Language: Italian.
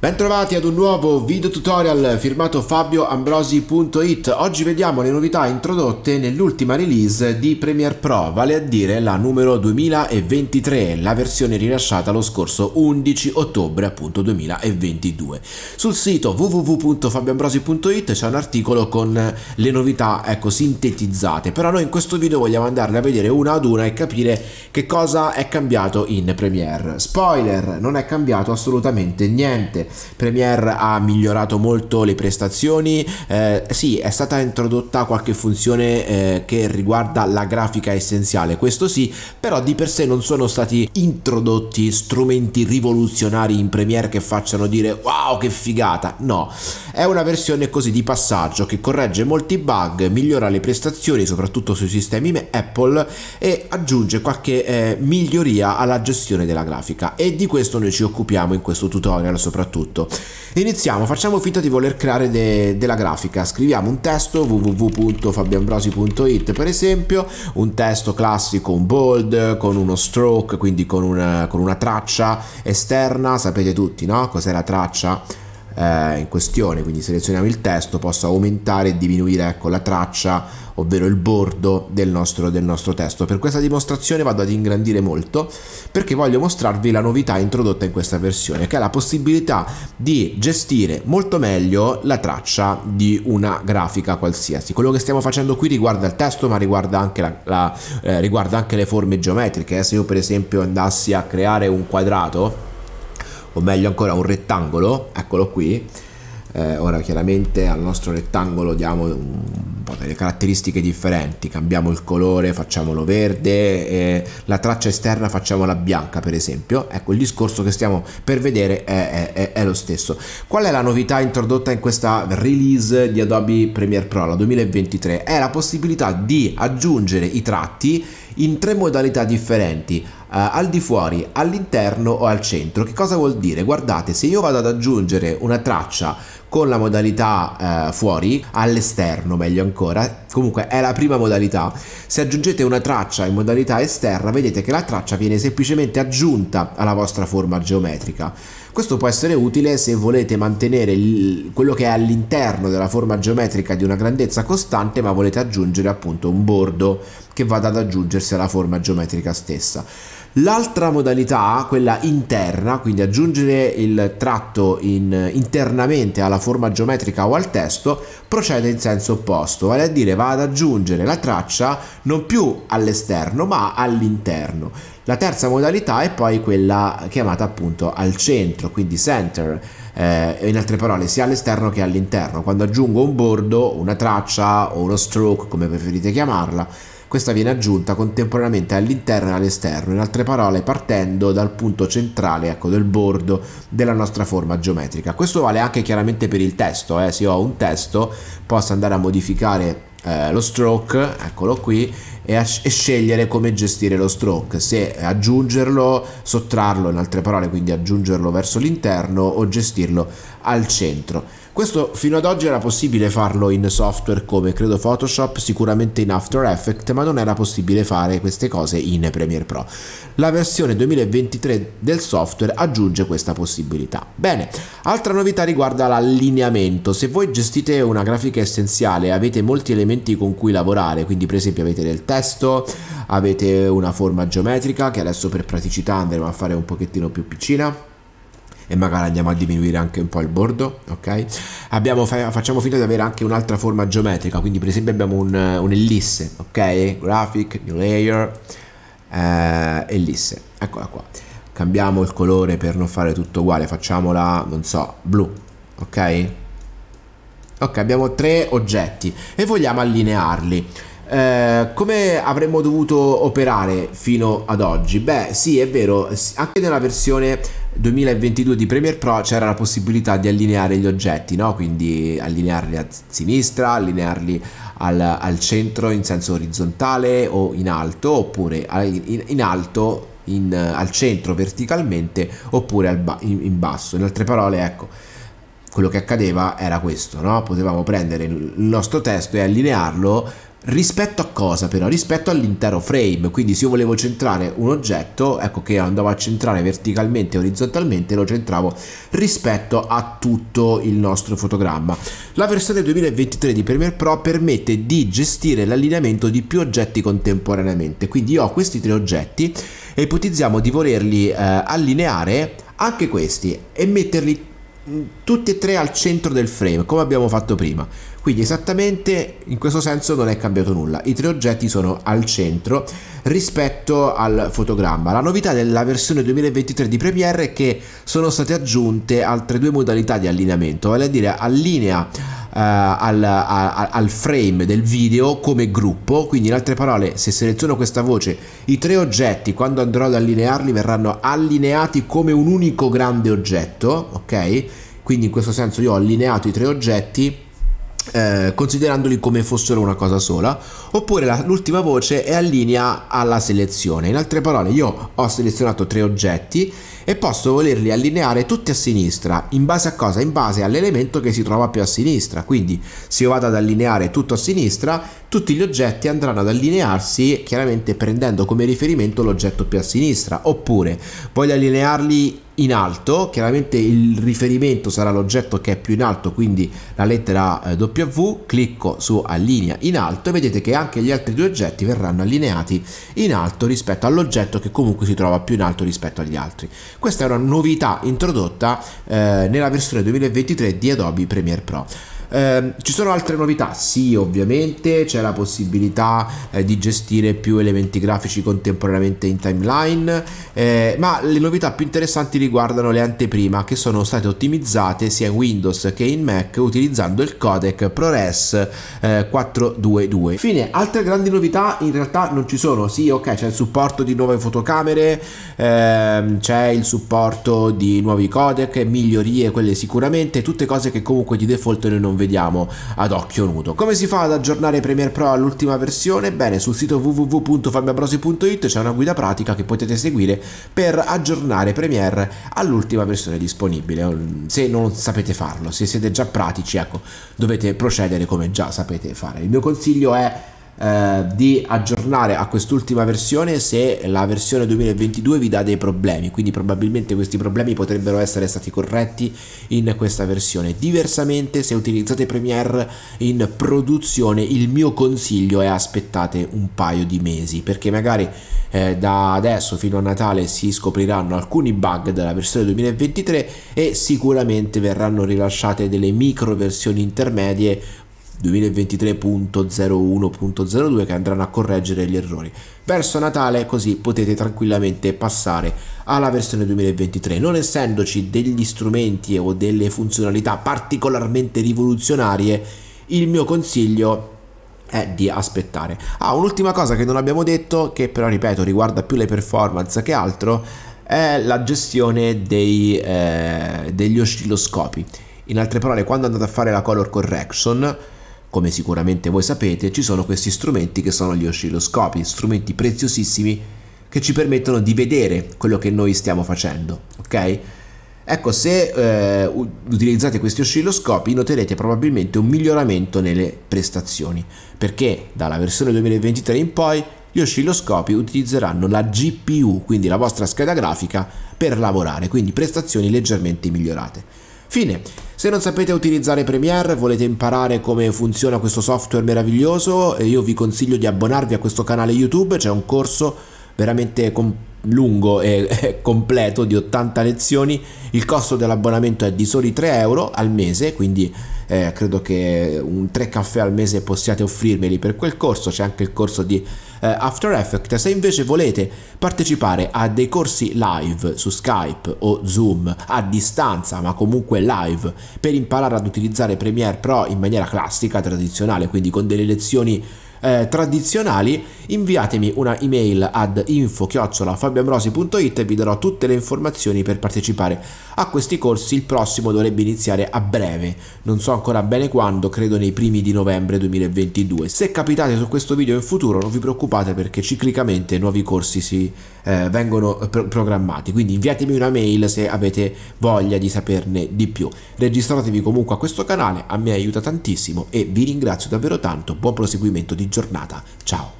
Bentrovati ad un nuovo video tutorial firmato fabioambrosi.it. Oggi vediamo le novità introdotte nell'ultima release di Premiere Pro, vale a dire la numero 2023, la versione rilasciata lo scorso 11 ottobre appunto 2022. Sul sito www.fabioambrosi.it c'è un articolo con le novità sintetizzate, però noi in questo video vogliamo andarle a vedere una ad una e capire che cosa è cambiato in Premiere. Spoiler, non è cambiato assolutamente niente. Premiere ha migliorato molto le prestazioni, sì, è stata introdotta qualche funzione che riguarda la grafica essenziale, questo sì, però di per sé non sono stati introdotti strumenti rivoluzionari in Premiere che facciano dire wow che figata, no, è una versione così di passaggio che corregge molti bug, migliora le prestazioni soprattutto sui sistemi Apple e aggiunge qualche miglioria alla gestione della grafica, e di questo noi ci occupiamo in questo tutorial soprattutto. Iniziamo, facciamo finta di voler creare della grafica, scriviamo un testo www.fabioambrosi.it per esempio, un testo classico, un bold, con uno stroke, quindi con una traccia esterna. Sapete tutti, no? Cos'è la traccia in questione, quindi selezioniamo il testo, posso aumentare e diminuire la traccia, ovvero il bordo del nostro testo. Per questa dimostrazione vado ad ingrandire molto perché voglio mostrarvi la novità introdotta in questa versione, che è la possibilità di gestire molto meglio la traccia di una grafica qualsiasi. Quello che stiamo facendo qui riguarda il testo, ma riguarda anche, riguarda anche le forme geometriche. Se io per esempio andassi a creare un quadrato, o meglio ancora un rettangolo, eccolo qui. Ora chiaramente al nostro rettangolo diamo un po' delle caratteristiche differenti, cambiamo il colore, facciamolo verde, la traccia esterna facciamola bianca per esempio. Ecco, il discorso che stiamo per vedere è lo stesso. Qual è la novità introdotta in questa release di Adobe Premiere Pro, la 2023? È la possibilità di aggiungere i tratti in tre modalità differenti: al di fuori, all'interno o al centro. Che cosa vuol dire? Guardate, se io vado ad aggiungere una traccia con la modalità fuori, all'esterno meglio ancora, comunque è la prima modalità, se aggiungete una traccia in modalità esterna vedete che la traccia viene semplicemente aggiunta alla vostra forma geometrica. Questo può essere utile se volete mantenere quello che è all'interno della forma geometrica di una grandezza costante, ma volete aggiungere appunto un bordo che vada ad aggiungersi alla forma geometrica stessa. L'altra modalità, quella interna, quindi aggiungere il tratto internamente alla forma geometrica o al testo, procede in senso opposto, vale a dire va ad aggiungere la traccia non più all'esterno ma all'interno. La terza modalità è poi quella chiamata appunto al centro, quindi center, in altre parole sia all'esterno che all'interno. Quando aggiungo un bordo, una traccia o uno stroke, come preferite chiamarla, questa viene aggiunta contemporaneamente all'interno e all'esterno, in altre parole partendo dal punto centrale del bordo della nostra forma geometrica. Questo vale anche chiaramente per il testo, se io ho un testo posso andare a modificare lo stroke, eccolo qui, e scegliere come gestire lo stroke, se aggiungerlo, sottrarlo, in altre parole quindi aggiungerlo verso l'interno o gestirlo al centro. Questo fino ad oggi era possibile farlo in software come credo Photoshop, sicuramente in After Effects, ma non era possibile fare queste cose in Premiere Pro. La versione 2023 del software aggiunge questa possibilità. Bene, altra novità riguarda l'allineamento. Se voi gestite una grafica essenziale e avete molti elementi con cui lavorare, quindi per esempio avete del testo, avete una forma geometrica che adesso per praticità andremo a fare un pochettino più piccina, e magari andiamo a diminuire anche un po' il bordo, ok? Facciamo finta di avere anche un'altra forma geometrica, quindi per esempio abbiamo un'ellisse, ok? Graphic, new layer, ellisse, eccola qua. Cambiamo il colore per non fare tutto uguale, facciamola, non so, blu, ok? Ok, abbiamo tre oggetti e vogliamo allinearli. Come avremmo dovuto operare fino ad oggi? Beh, sì, è vero, anche nella versione 2022 di Premiere Pro c'era la possibilità di allineare gli oggetti, no? Quindi allinearli a sinistra, allinearli al centro in senso orizzontale o in alto, oppure in alto al centro verticalmente, oppure in basso. In altre parole, ecco, quello che accadeva era questo, no? Potevamo prendere il nostro testo e allinearlo Rispetto a cosa però? Rispetto all'intero frame. Quindi se io volevo centrare un oggetto, ecco che andavo a centrare verticalmente e orizzontalmente, lo centravo rispetto a tutto il nostro fotogramma. La versione 2023 di Premiere Pro permette di gestire l'allineamento di più oggetti contemporaneamente. Quindi io ho questi tre oggetti e ipotizziamo di volerli allineare, anche questi, e metterli tutti e tre al centro del frame, come abbiamo fatto prima. Quindi esattamente in questo senso non è cambiato nulla, i tre oggetti sono al centro rispetto al fotogramma. La novità della versione 2023 di Premiere è che sono state aggiunte altre due modalità di allineamento, vale a dire allinea al frame del video come gruppo. Quindi in altre parole, se seleziono questa voce, i tre oggetti quando andrò ad allinearli verranno allineati come un unico grande oggetto, ok? Quindi in questo senso io ho allineato i tre oggetti considerandoli come fossero una cosa sola. Oppure l'ultima voce è allinea alla selezione. In altre parole, io ho selezionato tre oggetti e posso volerli allineare tutti a sinistra. In base a cosa? In base all'elemento che si trova più a sinistra. Quindi se io vado ad allineare tutto a sinistra, tutti gli oggetti andranno ad allinearsi chiaramente prendendo come riferimento l'oggetto più a sinistra. Oppure voglio allinearli in alto, chiaramente il riferimento sarà l'oggetto che è più in alto, quindi la lettera W. Clicco su allinea in alto e vedete che anche gli altri due oggetti verranno allineati in alto rispetto all'oggetto che comunque si trova più in alto rispetto agli altri. Questa è una novità introdotta nella versione 2023 di Adobe Premiere Pro. Ci sono altre novità? Sì, ovviamente c'è la possibilità di gestire più elementi grafici contemporaneamente in timeline, ma le novità più interessanti riguardano le anteprime, che sono state ottimizzate sia in Windows che in Mac utilizzando il codec ProRes 422. Infine, altre grandi novità in realtà non ci sono. Sì, ok, c'è il supporto di nuove fotocamere, c'è il supporto di nuovi codec, migliorie quelle sicuramente, tutte cose che comunque di default noi non vediamo ad occhio nudo. Come si fa ad aggiornare Premiere Pro all'ultima versione? Bene, sul sito www.fabioambrosi.it c'è una guida pratica che potete seguire per aggiornare Premiere all'ultima versione disponibile. Se non sapete farlo, se siete già pratici, ecco, dovete procedere come già sapete fare. Il mio consiglio è di aggiornare a quest'ultima versione se la versione 2022 vi dà dei problemi. Quindi probabilmente questi problemi potrebbero essere stati corretti in questa versione. Diversamente, se utilizzate Premiere in produzione, il mio consiglio è aspettate un paio di mesi, perché magari da adesso fino a Natale si scopriranno alcuni bug della versione 2023 e sicuramente verranno rilasciate delle micro versioni intermedie 2023.01.02 che andranno a correggere gli errori. Verso Natale così potete tranquillamente passare alla versione 2023, non essendoci degli strumenti o delle funzionalità particolarmente rivoluzionarie. Il mio consiglio è di aspettare. Un'ultima cosa che non abbiamo detto, che però ripeto riguarda più le performance che altro, è la gestione degli oscilloscopi. In altre parole, quando andate a fare la color correction, come sicuramente voi sapete, ci sono questi strumenti che sono gli oscilloscopi, strumenti preziosissimi che ci permettono di vedere quello che noi stiamo facendo, ok? Ecco, se utilizzate questi oscilloscopi noterete probabilmente un miglioramento nelle prestazioni, perché dalla versione 2023 in poi gli oscilloscopi utilizzeranno la GPU, quindi la vostra scheda grafica, per lavorare, quindi prestazioni leggermente migliorate. Fine. Se non sapete utilizzare Premiere, volete imparare come funziona questo software meraviglioso, io vi consiglio di abbonarvi a questo canale YouTube. C'è un corso veramente lungo e completo di 80 lezioni. Il costo dell'abbonamento è di soli 3 euro al mese, quindi credo che un 3 caffè al mese possiate offrirmeli per quel corso. C'è anche il corso di After Effects. Se invece volete partecipare a dei corsi live su Skype o Zoom a distanza, ma comunque live, per imparare ad utilizzare Premiere Pro in maniera classica, tradizionale, quindi con delle lezioni tradizionali, inviatemi una email ad info@fabioambrosi.it e vi darò tutte le informazioni per partecipare a questi corsi. Il prossimo dovrebbe iniziare a breve, non so ancora bene quando, credo nei primi di novembre 2022. Se capitate su questo video in futuro non vi preoccupate, perché ciclicamente nuovi corsi si vengono programmati, quindi inviatemi una mail se avete voglia di saperne di più. Registratevi comunque a questo canale, a me aiuta tantissimo e vi ringrazio davvero tanto. Buon proseguimento di giornata. Ciao!